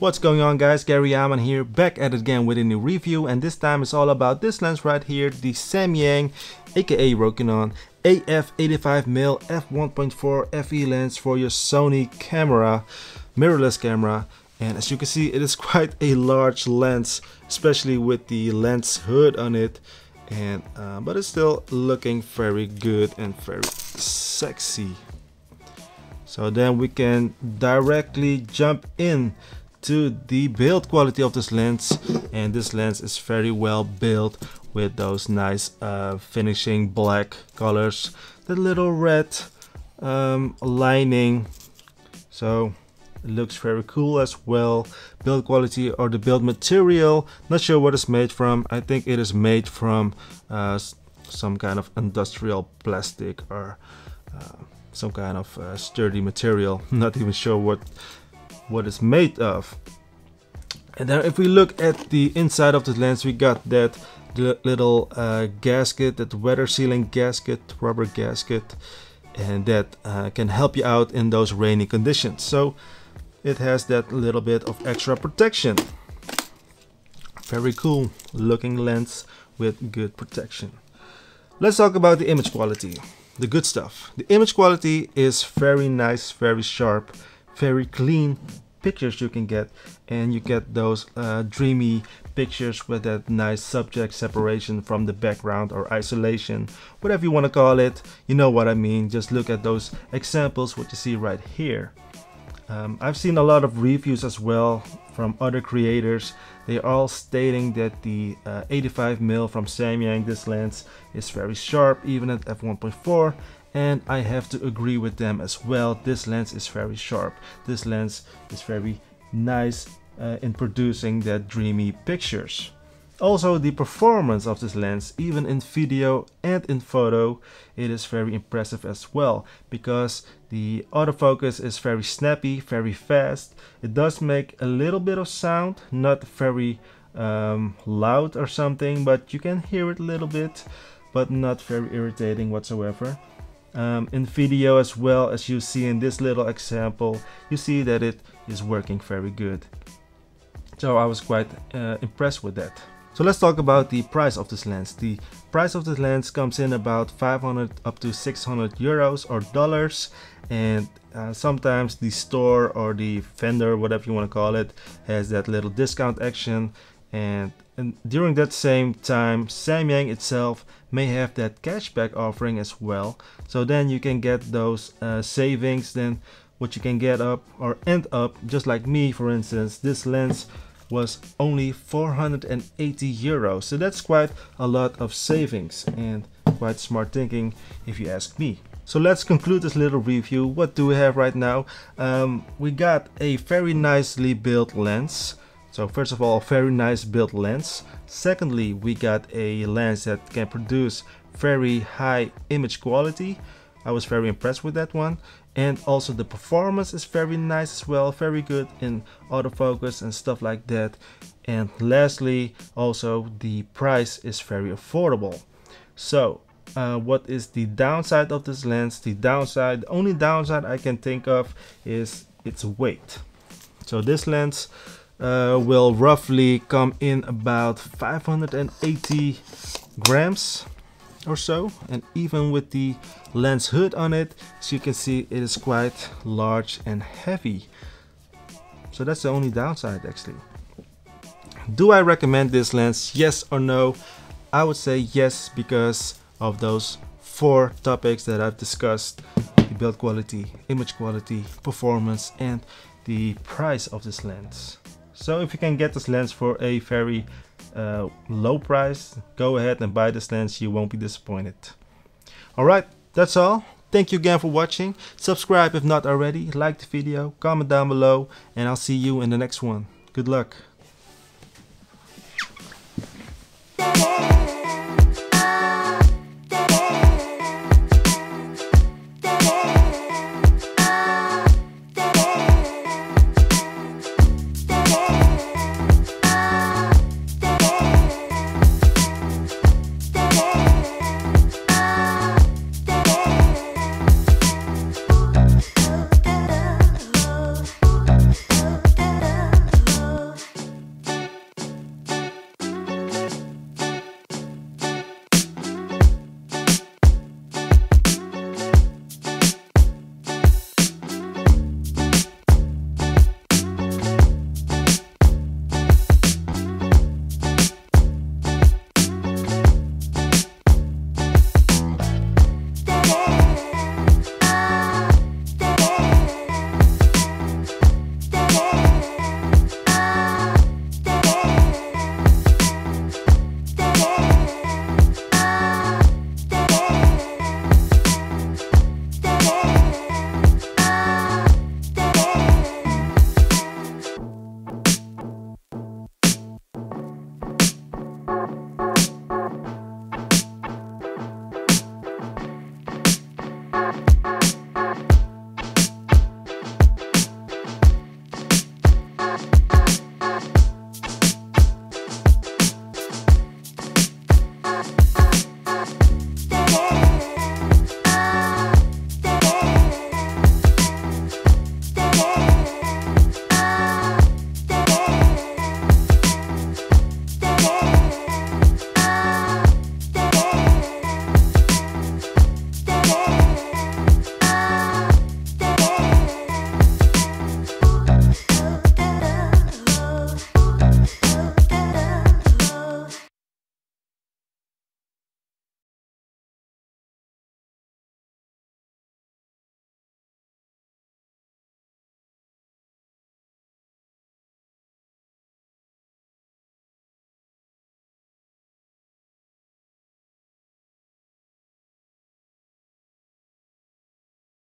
What's going on, guys? Gary Jahman here, back at it again with a new review, and this time it's all about this lens right here, the Samyang aka Rokinon AF85mm f1.4 FE lens for your Sony camera, mirrorless camera. And as you can see, it is quite a large lens, especially with the lens hood on it, and but it's still looking very good and very sexy. So then we can directly jump in to the build quality of this lens, and this lens is very well built with those nice finishing black colors, the little red lining, so it looks very cool as well. Build quality, or the build material, not sure what it's made from. I think it is made from some kind of industrial plastic or some kind of sturdy material, not even sure what it's made of. And then if we look at the inside of the lens, we got that little gasket, that weather sealing gasket, rubber gasket, and that can help you out in those rainy conditions, so it has that little bit of extra protection. Very cool looking lens with good protection. Let's talk about the image quality, the good stuff. The image quality is very nice, very sharp, very clean pictures you can get, and you get those dreamy pictures with that nice subject separation from the background, or isolation, whatever you want to call it. You know what I mean, just look at those examples what you see right here. I've seen a lot of reviews as well from other creators. They are all stating that the 85mm from Samyang, this lens, is very sharp even at f1.4, and I have to agree with them as well. This lens is very sharp, this lens is very nice in producing that dreamy pictures. Also the performance of this lens, even in video and in photo, it is very impressive as well, because the autofocus is very snappy, very fast. It does make a little bit of sound, not very loud or something, but you can hear it a little bit, but not very irritating whatsoever. In video as well, as you see in this little example, you see that it is working very good. So I was quite impressed with that. So let's talk about the price of this lens. The price of this lens comes in about 500 up to 600 euros or dollars, and sometimes the store or the vendor, whatever you want to call it, has that little discount action, and during that same time Samyang itself may have that cashback offering as well. So then you can get those savings. Then what you can get up or end up, just like me for instance, this lens was only 480 euros, so that's quite a lot of savings and quite smart thinking if you ask me. So let's conclude this little review. What do we have right now? We got a very nicely built lens. So first of all, very nice built lens. Secondly, we got a lens that can produce very high image quality. I was very impressed with that one. And also the performance is very nice as well, very good in autofocus and stuff like that. And lastly, also the price is very affordable. So what is the downside of this lens? The downside, the only downside I can think of, is its weight. So this lens will roughly come in about 580 grams or so, and even with the lens hood on it, as you can see, it is quite large and heavy. So that's the only downside actually. Do I recommend this lens, yes or no? I would say yes, because of those four topics that I've discussed: the build quality, image quality, performance, and the price of this lens. So if you can get this lens for a very low price, go ahead and buy this lens, you won't be disappointed. Alright, that's all. Thank you again for watching. Subscribe if not already, like the video, comment down below, and I'll see you in the next one. Good luck.